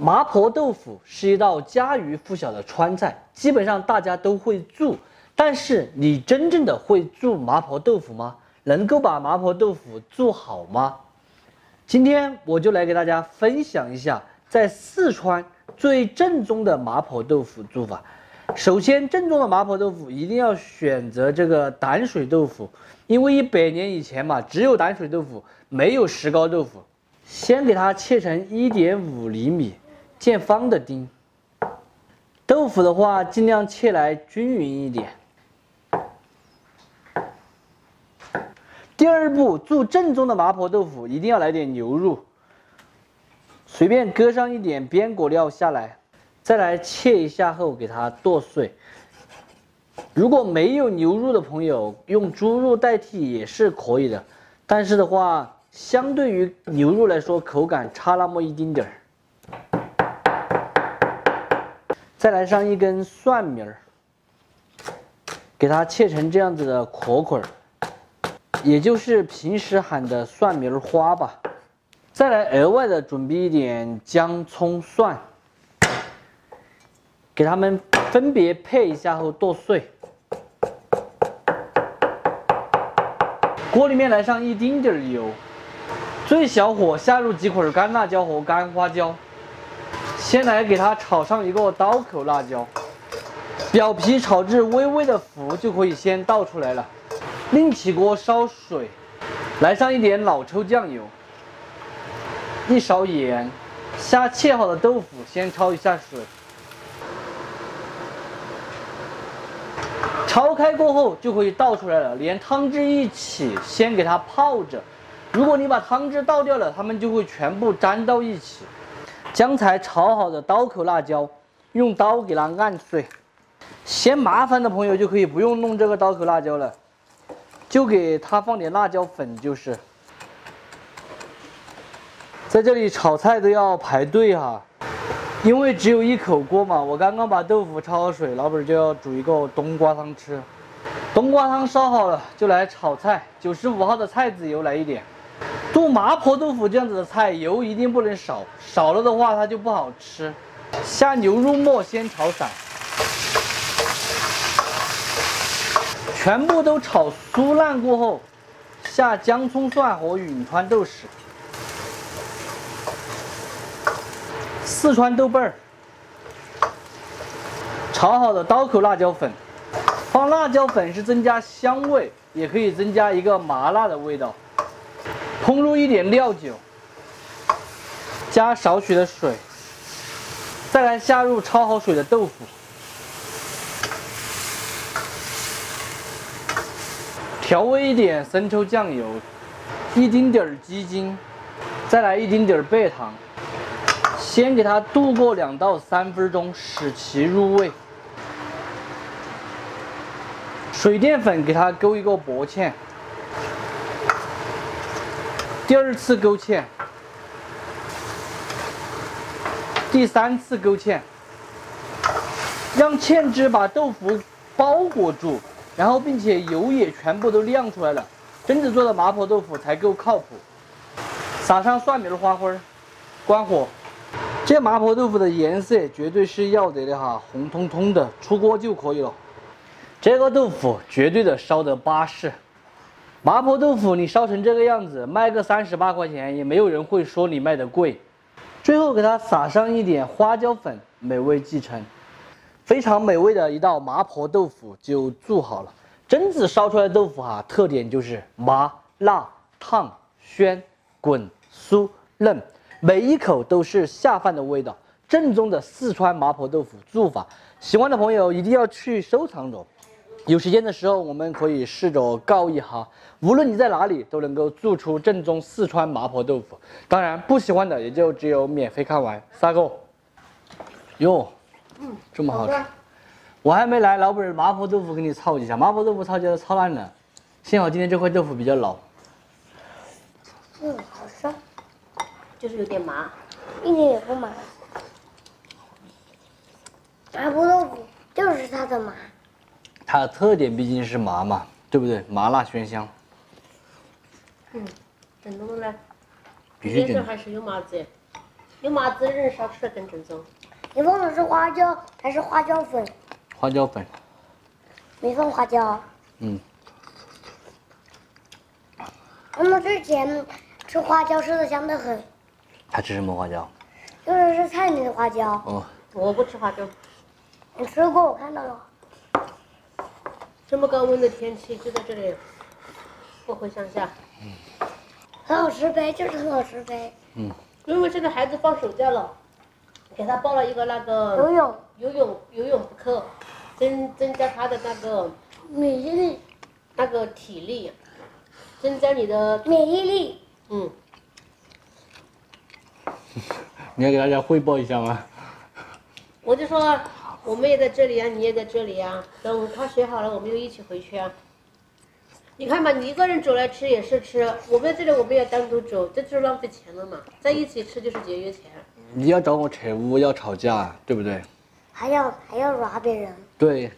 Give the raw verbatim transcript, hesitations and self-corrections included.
麻婆豆腐是一道家喻户晓的川菜，基本上大家都会做。但是你真正的会做麻婆豆腐吗？能够把麻婆豆腐做好吗？今天我就来给大家分享一下在四川最正宗的麻婆豆腐做法。首先，正宗的麻婆豆腐一定要选择这个胆水豆腐，因为一百年以前嘛，只有胆水豆腐，没有石膏豆腐。 先给它切成一点五厘米见方的丁。豆腐的话，尽量切来均匀一点。第二步，做正宗的麻婆豆腐，一定要来点牛肉，随便搁上一点边果料下来，再来切一下后给它剁碎。如果没有牛肉的朋友，用猪肉代替也是可以的，但是的话。 相对于牛肉来说，口感差那么一丁点儿。再来上一根蒜苗儿，给它切成这样子的壳壳儿，也就是平时喊的蒜苗花吧。再来额外的准备一点姜、葱、蒜，给它们分别配一下后剁碎。 锅里面来上一丁点儿油，最小火下入几捆干辣椒和干花椒，先来给它炒上一个刀口辣椒，表皮炒至微微的浮就可以先倒出来了。另起锅烧水，来上一点老抽酱油，一勺盐，下切好的豆腐先焯一下水，焯开过后就可以倒出来了，连汤汁一起先给它泡着。如果你把汤汁倒掉了，它们就会全部粘到一起。将才炒好的刀口辣椒，用刀给它按碎。嫌麻烦的朋友就可以不用弄这个刀口辣椒了，就给它放点辣椒粉就是。在这里炒菜都要排队哈。 因为只有一口锅嘛，我刚刚把豆腐焯好水，老板就要煮一个冬瓜汤吃。冬瓜汤烧好了，就来炒菜。九十五号的菜籽油来一点。做麻婆豆腐这样子的菜，油一定不能少，少了的话它就不好吃。下牛肉末先炒散，全部都炒酥烂过后，下姜、葱、蒜和允川豆豉。 四川豆瓣儿，炒好的刀口辣椒粉，放辣椒粉是增加香味，也可以增加一个麻辣的味道。烹入一点料酒，加少许的水，再来下入焯好水的豆腐，调味一点生抽酱油，一丁点儿鸡精，再来一丁点儿白糖。 先给它剁过两到三分钟，使其入味。水淀粉给它勾一个薄芡，第二次勾芡，第三次勾芡，让芡汁把豆腐包裹住，然后并且油也全部都晾出来了，真正做的麻婆豆腐才够靠谱。撒上蒜苗花灰，关火。 这麻婆豆腐的颜色绝对是要得的哈，红彤彤的，出锅就可以了。这个豆腐绝对的烧得巴适。麻婆豆腐你烧成这个样子，卖个三十八块钱也没有人会说你卖的贵。最后给它撒上一点花椒粉，美味继承。非常美味的一道麻婆豆腐就做好了。榛子烧出来的豆腐哈，特点就是麻、辣、烫、鲜、滚、酥、嫩。 每一口都是下饭的味道，正宗的四川麻婆豆腐做法，喜欢的朋友一定要去收藏着。有时间的时候，我们可以试着搞一哈。无论你在哪里，都能够做出正宗四川麻婆豆腐。当然，不喜欢的也就只有免费看完。撒狗，哟，嗯，这么好吃。我还没来，老板麻婆豆腐给你炒一下。麻婆豆腐炒起来炒烂了，幸好今天这块豆腐比较老。嗯，好香。 就是有点麻，一点也不麻。麻婆豆腐就是它的麻，它的特点毕竟是麻嘛，对不对？麻辣鲜香。嗯，整多了。必须整。这还是有麻子。有麻子人少吃更正宗。你放的是花椒还是花椒粉？花椒粉。没放花椒。嗯。我们之前吃花椒吃的香得很。他吃什么花椒？就是是菜里的花椒。哦。我不吃花椒。你吃过，我看到了。这么高温的天气就在这里，不回乡下。嗯。很好吃呗，就是很好吃呗。嗯。因为现在孩子放暑假了，给他报了一个那个游泳游泳游泳课，增增加他的那个免疫力，那个体力，增加你的免疫力。嗯。你要给大家汇报一下吗？我就说，我们也在这里啊，你也在这里啊，等他学好了，我们就一起回去啊。你看吧，你一个人煮来吃也是吃，我们在这里我们也单独煮，这就是浪费钱了嘛。在一起吃就是节约钱。你要找我扯污，要吵架，对不对？还要还要抓别人。对。